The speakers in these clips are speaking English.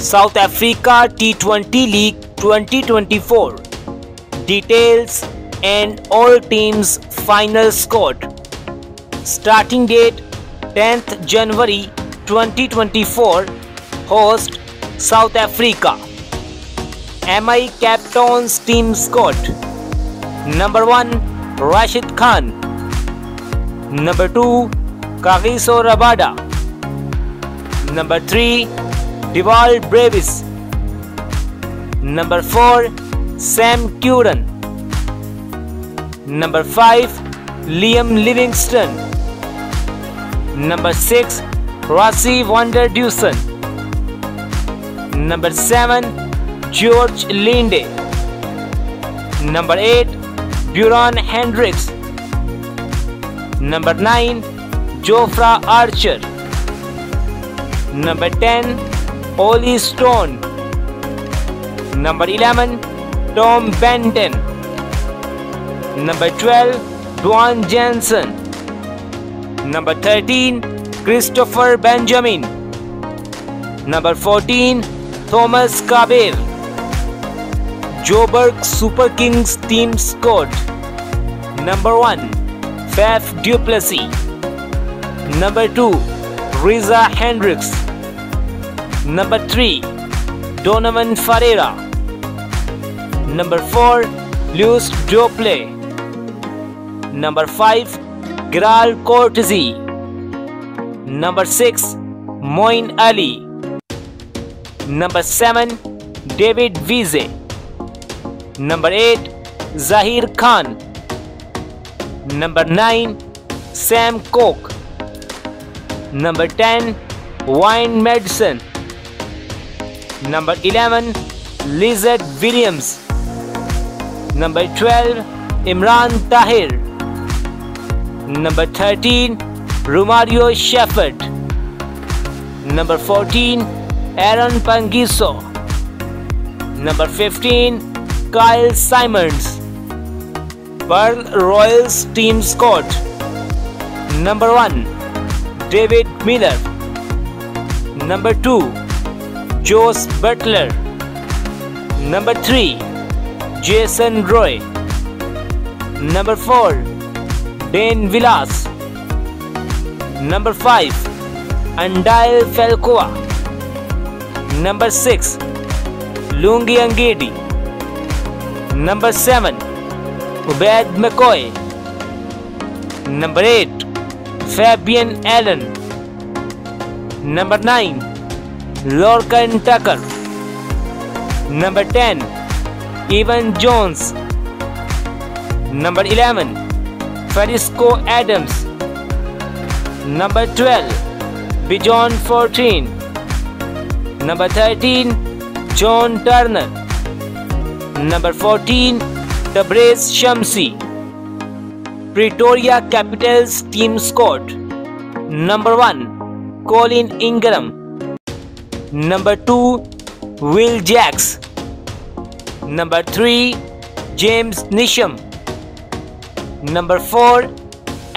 South Africa T20 League 2024. Details and all teams' final squad. Starting date 10th January 2024. Host South Africa. MI Captain's team squad. Number 1 Rashid Khan. Number 2 Kagiso Rabada. Number 3 Dewald Brevis. Number 4 Sam Curran. Number 5 Liam Livingstone. Number 6 Rassie van der Dussen. Number 7 George Linde. Number 8 Beuran Hendricks. Number 9 Jofra Archer. Number 10 Olly Stone. Number 11 Tom Banton. Number 12 Duan Jansen. Number 13 Christopher Benjamin. Number 14 Thomas Kaber. Joburg Super Kings team squad. Number 1 Faf du Plessis. Number 2 Reeza Hendricks. Number 3 Donovan Ferreira. Number 4 Leus Du Plooy. Number 5 Gerald Coetzee. Number 6 Moeen Ali. Number 7 David Wiese. Number 8 Zahir Khan. Number 9 Sam Cook. Number 10 Wayne Madsen. Number 11 Lizaad Williams. Number 12 Imran Tahir. Number 13 Romario Shepherd. Number 14 Aaron Phangiso. Number 15 Kyle Simmonds. Pearl Royals team squad. Number 1 David Miller. Number 2 Jos Buttler. Number 3 Jason Roy. Number 4 Dane Vilas. Number 5 Andile Falcoa. Number 6 Lungi Angedi. Number 7 Obed McCoy. Number 8 Fabian Allen. Number 9 Lorcan Tucker. Number 10 Evan Jones. Number 11 Federico Adams. Number 12 Bijon Fortin. Number 13 John Turner. Number 14 Tabriz Shamsi. Pretoria Capitals team squad. Number 1 Colin Ingram. Number 2 Will Jacks. Number 3 James Nisham. Number 4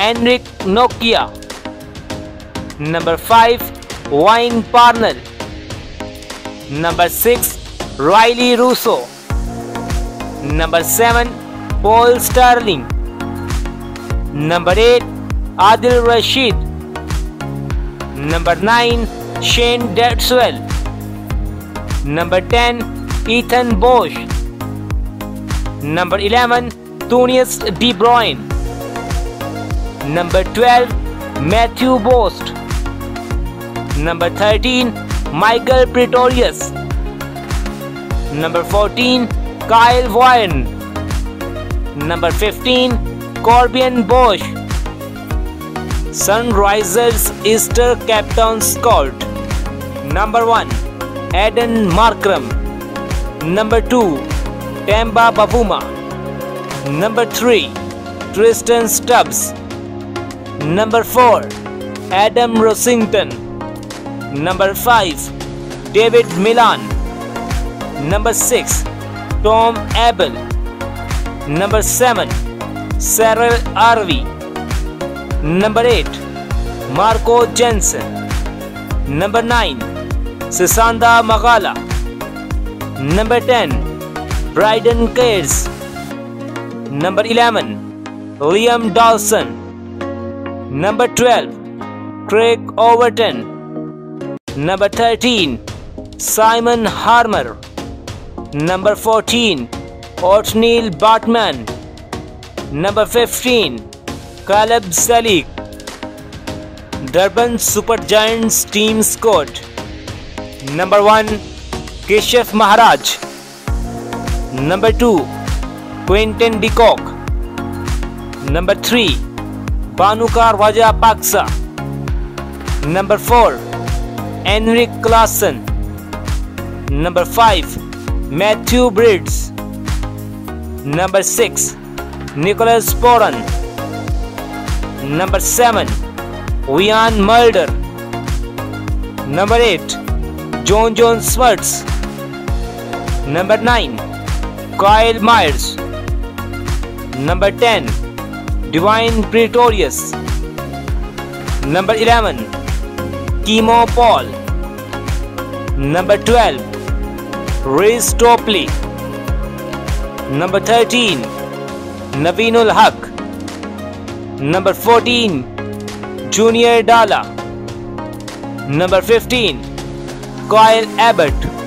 Enric Nokia. Number 5 Wayne Parnell. Number 6 Riley Russo. Number 7 Paul Sterling. Number 8 Adil Rashid. Number 9 Shane Datswell. Number 10 Ethan Bosch. Number 11 Tunis De Bruyne. Number 12 Matthew Bost. Number 13 Michael Pretorius. Number 14 Kyle Vaughan. Number 15 Corbin Bosch. Sunrisers Easter Captain Scout. Number 1 Aden Markram. Number 2 Themba Bavuma. Number 3 Tristan Stubbs. Number 4 Adam Rossington. Number 5 David Milan. Number 6 Tom Abel. Number 7 Cyril Arvi. Number 8 Marco Jensen. Number 9 Sisanda Magala. Number 10, Bryden Cairns. Number 11, Liam Dawson. Number 12, Craig Overton. Number 13, Simon Harmer. Number 14, Othniel Bartman. Number 15, Caleb Selig. Durban Supergiants team squad. Number 1, Keshav Maharaj. Number 2, Quentin Decock. Number 3, Banukar Rajapaksa. Number 4, Henrik Klassen. Number 5, Matthew Briggs. Number 6, Nicholas Sporan. Number 7, Wian Mulder. Number 8, John Swartz. Number 9, Kyle Myers. Number 10, Divine Pretorius. Number 11, Kimo Paul. Number 12, Ray Stopley. Number 13, Navinul Haq. Number 14, Junior Dalla. Number 15, Kyle Abbott.